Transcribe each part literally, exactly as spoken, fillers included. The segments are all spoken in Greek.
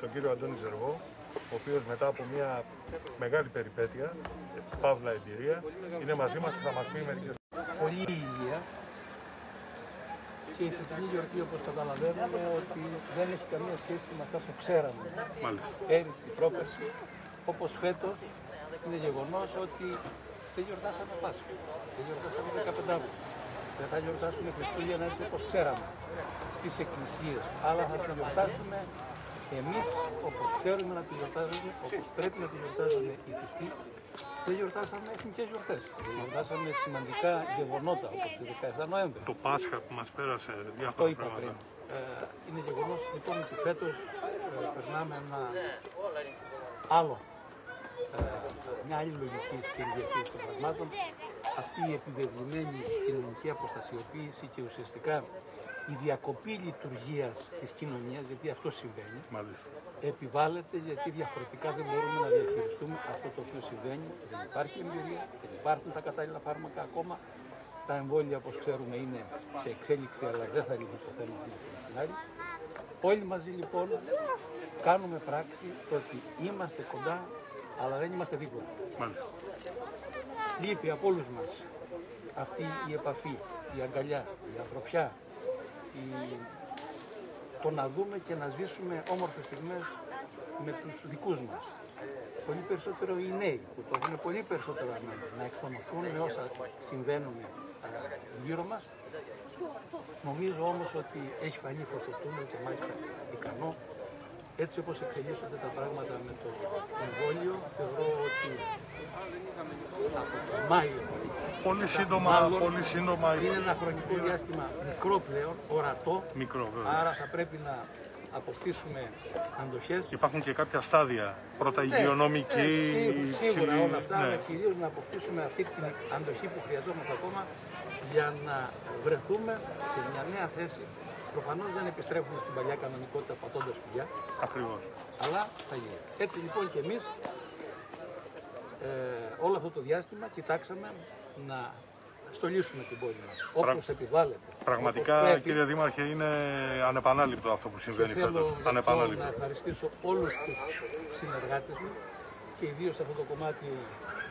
τον κύριο Αντώνη Ζερβό, ο οποίος μετά από μια μεγάλη περιπέτεια, παύλα εμπειρία, είναι μαζί μας και θα μας πει μερικές. Πολύ υγεία και η φετινή γιορτή, όπως καταλαβαίνουμε, ότι δεν έχει καμία σχέση με αυτά που ξέραμε. Μάλιστα. Πέρυσι, πρόπερσι, όπως φέτος, είναι γεγονός ότι δεν γιορτάσαμε Πάσχα, δεν γιορτάσαμε δεκαπεντάμπτου. Δεν θα γιορτάσουμε Χριστούγεννα έτσι όπως ξέραμε στις εκκλησίες, αλλά θα τη γιορτάσουμε εμείς όπως ξέρουμε να τη γιορτάζουμε, όπως πρέπει να τη γιορτάζουμε οι πιστοί. Δεν γιορτάσαμε εθνικές γιορτές. Δεν γιορτάσαμε σημαντικά γεγονότα όπως το δεκαεπτά Νοέμβρη. Το Πάσχα που μας πέρασε διάφορα πράγματα. Ε, είναι γεγονός λοιπόν ότι φέτος ε, περνάμε ένα άλλο. Μια άλλη λογική στην διαχείριση των πραγμάτων, αυτή η επιβεβλημένη κοινωνική αποστασιοποίηση και ουσιαστικά η διακοπή λειτουργίας της κοινωνίας, γιατί αυτό συμβαίνει, μάλιστα, επιβάλλεται γιατί διαφορετικά δεν μπορούμε να διαχειριστούμε αυτό το οποίο συμβαίνει. Δεν υπάρχει εμπειρία, δεν υπάρχουν τα κατάλληλα φάρμακα ακόμα. Τα εμβόλια, όπως ξέρουμε, είναι σε εξέλιξη, αλλά δεν θα λυθούν στο θέμα αυτή την άλλη. Όλοι μαζί λοιπόν κάνουμε πράξη ότι είμαστε κοντά, αλλά δεν είμαστε δίπλα. Μάλιστα. Λείπει από όλους μας αυτή η επαφή, η αγκαλιά, η ανθρωπιά, η... το να δούμε και να ζήσουμε όμορφες στιγμές με τους δικούς μας. Πολύ περισσότερο οι νέοι που το έχουν πολύ περισσότερο ανάγκη να εκτονωθούν με όσα συμβαίνουν γύρω μας. Νομίζω όμως ότι έχει φανεί φως το τούνελ και μάλιστα ικανό. Έτσι όπως εξελίσσονται τα πράγματα με το εμβόλιο, θεωρώ ότι από τον Μάιο, πολύ σύντομα, μάλλον, πολύ σύντομα είναι ένα χρονικό διάστημα μικρό πλέον, ορατό, μικρό, άρα θα πρέπει να αποκτήσουμε αντοχές. Υπάρχουν και κάποια στάδια, πρώτα υγειονομική, ναι, ναι, σίγουρα ψηλή, όλα αυτά, ναι. Αλλά κυρίως να αποκτήσουμε αυτή την αντοχή που χρειαζόμαστε ακόμα για να βρεθούμε σε μια νέα θέση. Προφανώς δεν επιστρέφουμε στην παλιά κανονικότητα πατώντας σκουπιά. Ακριβώς. Αλλά θα γίνει. Έτσι λοιπόν και εμείς ε, όλο αυτό το διάστημα κοιτάξαμε να στολίσουμε την πόλη μας. Πρα... Όπως επιβάλλεται. Πραγματικά όπως κύριε Δήμαρχε είναι ανεπανάληπτο αυτό που συμβαίνει φέτος. Θέλω να ευχαριστήσω όλους τους συνεργάτες μου και ιδίως σε αυτό το κομμάτι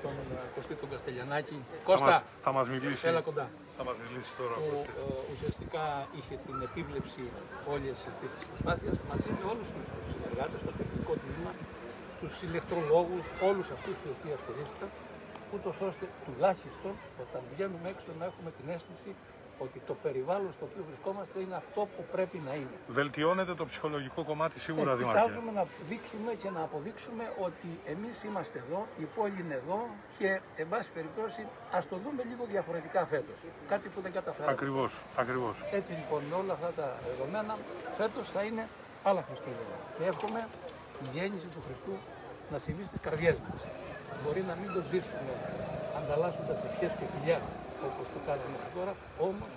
τον Κωστή τον Καστελλιανάκη. Κώστα, θα μας μιλήσει. Έλα κοντά. Θα μας μιλήσει τώρα. Που, ε, ουσιαστικά είχε την επίβλεψη όλες αυτές τις προσπάθειες μαζί με όλους τους, τους συνεργάτες, το τεχνικό τμήμα, τους ηλεκτρολόγους, όλους αυτούς οι οποίοι ασχολήθηκαν, ούτως ώστε τουλάχιστον όταν βγαίνουμε έξω να έχουμε την αίσθηση ότι το περιβάλλον στο οποίο βρισκόμαστε είναι αυτό που πρέπει να είναι. Βελτιώνεται το ψυχολογικό κομμάτι σίγουρα, ε, Δήμαρχε. Κοιτάζουμε να δείξουμε και να αποδείξουμε ότι εμείς είμαστε εδώ, η πόλη είναι εδώ και, εν πάση περιπτώσει, ας το δούμε λίγο διαφορετικά φέτος. Κάτι που δεν καταφέραμε. Ακριβώς, ακριβώς. Έτσι λοιπόν, με όλα αυτά τα δεδομένα, φέτος θα είναι άλλα Χριστούγεννα. Και εύχομαι η γέννηση του Χριστού να συμβεί στις καρδιές μας. Μπορεί να μην το ζήσουμε ανταλλάσσοντας ευχές και φιλιά, όπως το κάνουμε μέχρι τώρα, όμως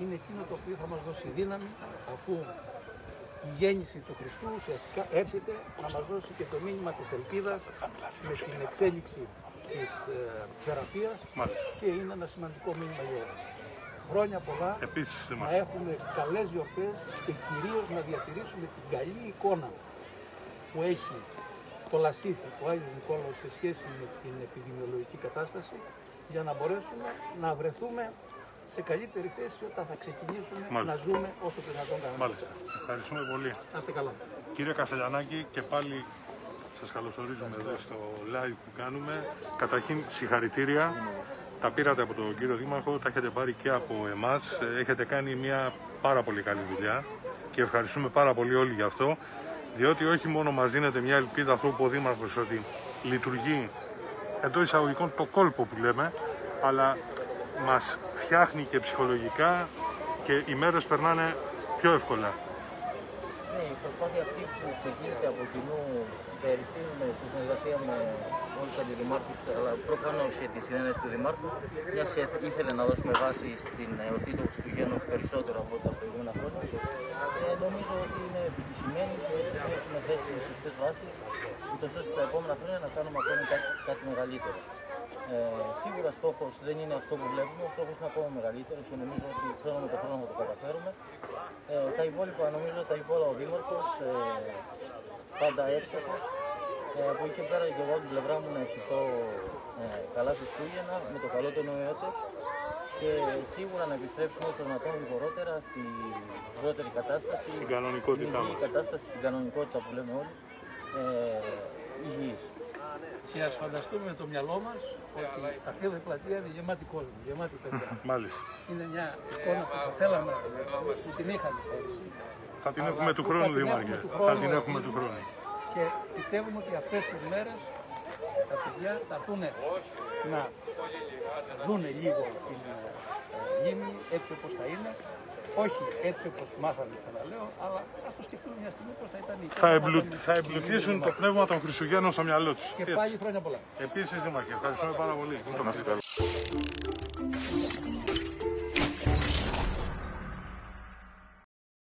είναι εκείνο το οποίο θα μας δώσει δύναμη, αφού η γέννηση του Χριστού ουσιαστικά έρχεται να μας δώσει και το μήνυμα της ελπίδας με την εξέλιξη της ε, θεραπείας. Μάλιστα. Και είναι ένα σημαντικό μήνυμα για όλους. Χρόνια πολλά. Επίσης, να έχουμε καλές γιορτές και κυρίως να διατηρήσουμε την καλή εικόνα που έχει το Λασίθι, ο Άγιος Νικόλαος σε σχέση με την επιδημιολογική κατάσταση, για να μπορέσουμε να βρεθούμε σε καλύτερη θέση όταν θα ξεκινήσουμε. Μάλιστα. Να ζούμε όσο δυνατόν καλύτερα. Μάλιστα. Ευχαριστούμε πολύ. Να είστε καλά. Κύριε Καστελλιανάκη, και πάλι σας καλωσορίζουμε εδώ στο live που κάνουμε. Καταρχήν, συγχαρητήρια. Τα πήρατε από τον κύριο Δήμαρχο, τα έχετε πάρει και από εμάς. Έχετε κάνει μια πάρα πολύ καλή δουλειά και ευχαριστούμε πάρα πολύ όλοι γι' αυτό. Διότι όχι μόνο μας δίνεται μια ελπίδα αυτό που ο Δήμαρχος ότι λειτουργεί εντός εισαγωγικών το κόλπο που λέμε, αλλά μας φτιάχνει και ψυχολογικά και οι μέρες περνάνε πιο εύκολα. Ναι, η προσπάθεια αυτή που ξεκίνησε από κοινού πέρυσι με συνεργασία με όλους τους αντιδημάρχους, αλλά προφανώς και τη συνένεση του Δημάρχου, μιας ήθελε να δώσουμε βάση στην εορτή του Χριστουγέννου περισσότερο από τα προηγούμενα χρόνια. Ε, νομίζω ότι είναι επιτυχημένη και ότι έχουμε θέσει σωστές βάσεις, ούτως ώστε τα επόμενα χρόνια να κάνουμε ακόμη κάτι, κάτι μεγαλύτερο. Ε, σίγουρα στόχος δεν είναι αυτό που βλέπουμε, ο στόχος είναι ακόμα μεγαλύτερος και νομίζω ότι χρόνο με το χρόνο θα το καταφέρουμε. Ε, τα υπόλοιπα, νομίζω τα υπόλοιπα ο Δήμαρχος, ε, πάντα εύστοχος, ε, από εκεί πέρα και εγώ από την πλευρά μου να ευχηθώ ε, καλά Χριστούγεννα, με το καλό του νέου έτος και σίγουρα να επιστρέψουμε όσο δυνατόν γρηγορότερα στη πρώτερη κατάσταση, στην κανονικότητά μας. Κατάσταση, στην κανονικότητα που λέμε όλοι, ε, υγιής. Και ας φανταστούμε με το μυαλό μας ότι αυτή η πλατεία είναι γεμάτη κόσμο, γεμάτη παιδιά. Μάλιστα. Είναι μια εικόνα που θα θέλαμε που την είχαμε πέρυσι. Θα την έχουμε του χρόνου, Δημάρχε. Θα την έχουμε του χρόνου. Και πιστεύουμε ότι αυτές τις μέρες τα παιδιά θα έρθουν να δουν λίγο την γύμνη έτσι όπως θα είναι. Όχι έτσι όπως μάθαμε, ξαναλέω, αλλά ας το σκεφτούμε μια στιγμή πώς θα ήταν η θα, εμπλου... θα εμπλουτίσουν το πνεύμα των Χριστουγέννων στο μυαλό τους. Και έτσι. Πάλι χρόνια πολλά. Επίσης, Δήμαρχε, ευχαριστούμε πάρα πολύ.